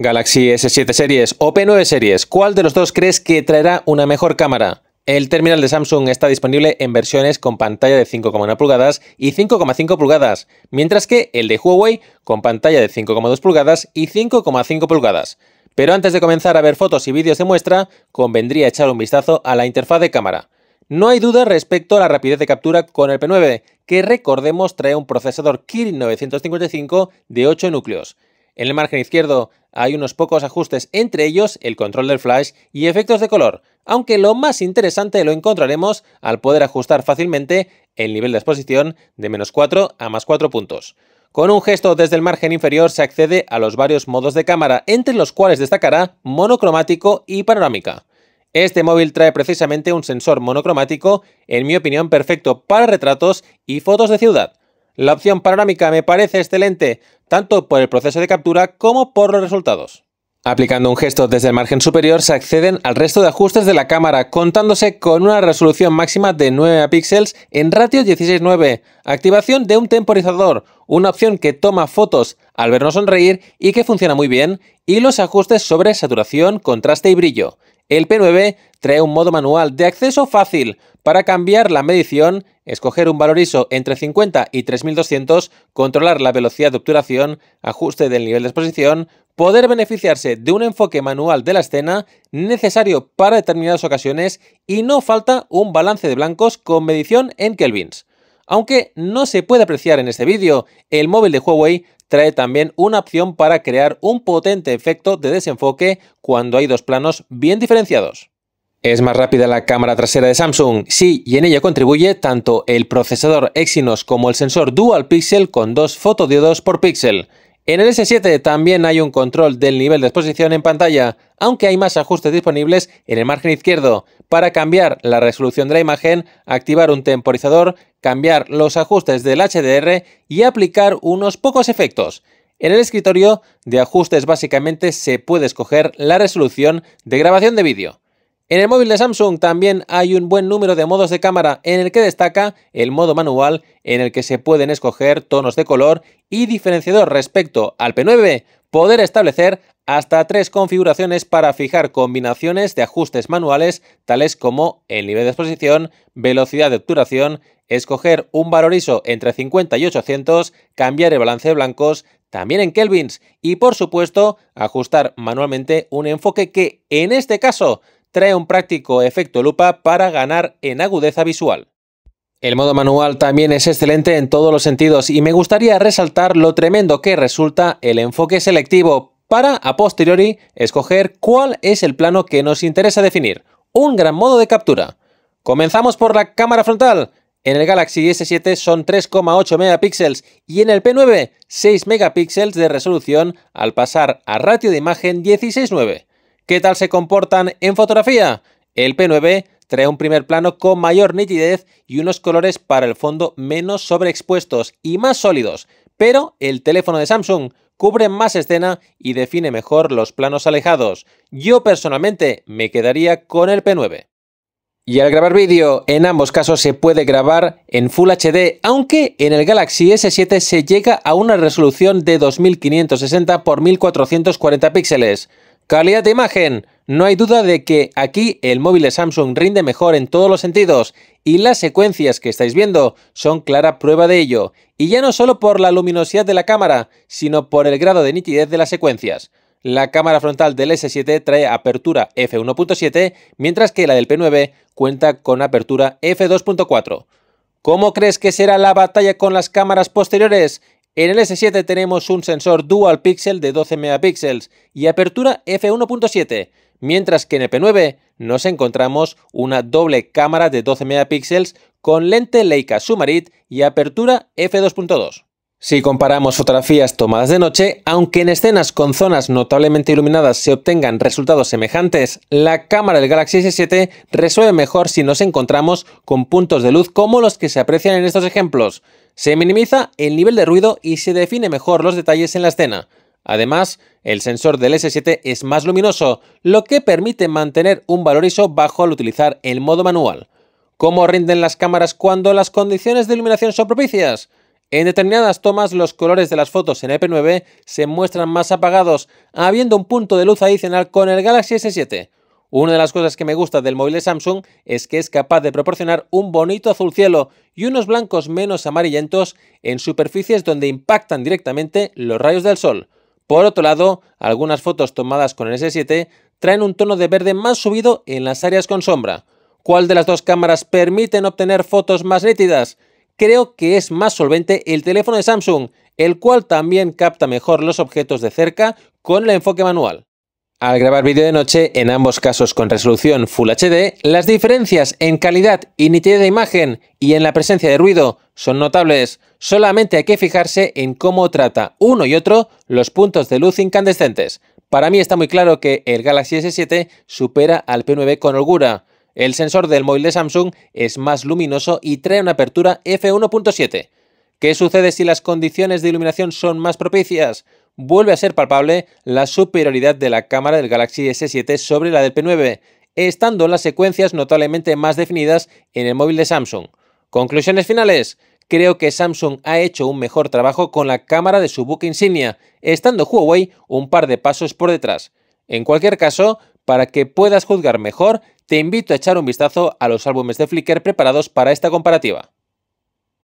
Galaxy S7 series o P9 series, ¿cuál de los dos crees que traerá una mejor cámara? El terminal de Samsung está disponible en versiones con pantalla de 5,1 pulgadas y 5,5 pulgadas, mientras que el de Huawei con pantalla de 5,2 pulgadas y 5,5 pulgadas. Pero antes de comenzar a ver fotos y vídeos de muestra, convendría echar un vistazo a la interfaz de cámara. No hay duda respecto a la rapidez de captura con el P9, que recordemos trae un procesador Kirin 955 de 8 núcleos. En el margen izquierdo hay unos pocos ajustes, entre ellos el control del flash y efectos de color, aunque lo más interesante lo encontraremos al poder ajustar fácilmente el nivel de exposición de -4 a +4 puntos. Con un gesto desde el margen inferior se accede a los varios modos de cámara, entre los cuales destacará monocromático y panorámica. Este móvil trae precisamente un sensor monocromático, en mi opinión perfecto para retratos y fotos de ciudad. La opción panorámica me parece excelente, tanto por el proceso de captura como por los resultados. Aplicando un gesto desde el margen superior se acceden al resto de ajustes de la cámara, contándose con una resolución máxima de 9 megapíxeles en ratio 16:9, activación de un temporizador, una opción que toma fotos al vernos sonreír y que funciona muy bien, y los ajustes sobre saturación, contraste y brillo. El P9 trae un modo manual de acceso fácil para cambiar la medición, escoger un valor ISO entre 50 y 3200, controlar la velocidad de obturación, ajuste del nivel de exposición, poder beneficiarse de un enfoque manual de la escena necesario para determinadas ocasiones y no falta un balance de blancos con medición en kelvins. Aunque no se puede apreciar en este vídeo, el móvil de Huawei trae también una opción para crear un potente efecto de desenfoque cuando hay dos planos bien diferenciados. Es más rápida la cámara trasera de Samsung, sí, y en ello contribuye tanto el procesador Exynos como el sensor Dual Pixel con 2 fotodiodos por píxel. En el S7 también hay un control del nivel de exposición en pantalla, aunque hay más ajustes disponibles en el margen izquierdo para cambiar la resolución de la imagen, activar un temporizador, cambiar los ajustes del HDR y aplicar unos pocos efectos. En el escritorio de ajustes básicamente se puede escoger la resolución de grabación de vídeo. En el móvil de Samsung también hay un buen número de modos de cámara, en el que destaca el modo manual, en el que se pueden escoger tonos de color y diferenciador respecto al P9, poder establecer hasta 3 configuraciones para fijar combinaciones de ajustes manuales, tales como el nivel de exposición, velocidad de obturación, escoger un valor ISO entre 50 y 800, cambiar el balance de blancos, también en kelvins y, por supuesto, ajustar manualmente un enfoque que, en este caso, trae un práctico efecto lupa para ganar en agudeza visual. El modo manual también es excelente en todos los sentidos y me gustaría resaltar lo tremendo que resulta el enfoque selectivo para, a posteriori, escoger cuál es el plano que nos interesa definir. Un gran modo de captura. Comenzamos por la cámara frontal. En el Galaxy S7 son 3,8 megapíxeles y en el P9 6 megapíxeles de resolución al pasar a ratio de imagen 16:9. ¿Qué tal se comportan en fotografía? El P9 trae un primer plano con mayor nitidez y unos colores para el fondo menos sobreexpuestos y más sólidos, pero el teléfono de Samsung cubre más escena y define mejor los planos alejados. Yo personalmente me quedaría con el P9. Y al grabar vídeo, en ambos casos se puede grabar en Full HD, aunque en el Galaxy S7 se llega a una resolución de 2560 x 1440 píxeles. Calidad de imagen. No hay duda de que aquí el móvil de Samsung rinde mejor en todos los sentidos y las secuencias que estáis viendo son clara prueba de ello, y ya no solo por la luminosidad de la cámara, sino por el grado de nitidez de las secuencias. La cámara frontal del S7 trae apertura f1.7, mientras que la del P9 cuenta con apertura f2.4. ¿Cómo crees que será la batalla con las cámaras posteriores? En el S7 tenemos un sensor Dual Pixel de 12 megapíxeles y apertura f1.7, mientras que en el P9 nos encontramos una doble cámara de 12 megapíxeles con lente Leica Summarit y apertura f2.2. Si comparamos fotografías tomadas de noche, aunque en escenas con zonas notablemente iluminadas se obtengan resultados semejantes, la cámara del Galaxy S7 resuelve mejor si nos encontramos con puntos de luz como los que se aprecian en estos ejemplos. Se minimiza el nivel de ruido y se define mejor los detalles en la escena. Además, el sensor del S7 es más luminoso, lo que permite mantener un valor ISO bajo al utilizar el modo manual. ¿Cómo rinden las cámaras cuando las condiciones de iluminación son propicias? En determinadas tomas los colores de las fotos en EP9 se muestran más apagados, habiendo un punto de luz adicional con el Galaxy S7. Una de las cosas que me gusta del móvil de Samsung es que es capaz de proporcionar un bonito azul cielo y unos blancos menos amarillentos en superficies donde impactan directamente los rayos del sol. Por otro lado, algunas fotos tomadas con el S7 traen un tono de verde más subido en las áreas con sombra. ¿Cuál de las dos cámaras permiten obtener fotos más nítidas? Creo que es más solvente el teléfono de Samsung, el cual también capta mejor los objetos de cerca con el enfoque manual. Al grabar vídeo de noche, en ambos casos con resolución Full HD, las diferencias en calidad y nitidez de imagen y en la presencia de ruido son notables. Solamente hay que fijarse en cómo trata uno y otro los puntos de luz incandescentes. Para mí está muy claro que el Galaxy S7 supera al P9 con holgura. El sensor del móvil de Samsung es más luminoso y trae una apertura f1.7. ¿Qué sucede si las condiciones de iluminación son más propicias? Vuelve a ser palpable la superioridad de la cámara del Galaxy S7 sobre la del P9, estando las secuencias notablemente más definidas en el móvil de Samsung. Conclusiones finales. Creo que Samsung ha hecho un mejor trabajo con la cámara de su buque insignia, estando Huawei un par de pasos por detrás. En cualquier caso, para que puedas juzgar mejor, te invito a echar un vistazo a los álbumes de Flickr preparados para esta comparativa.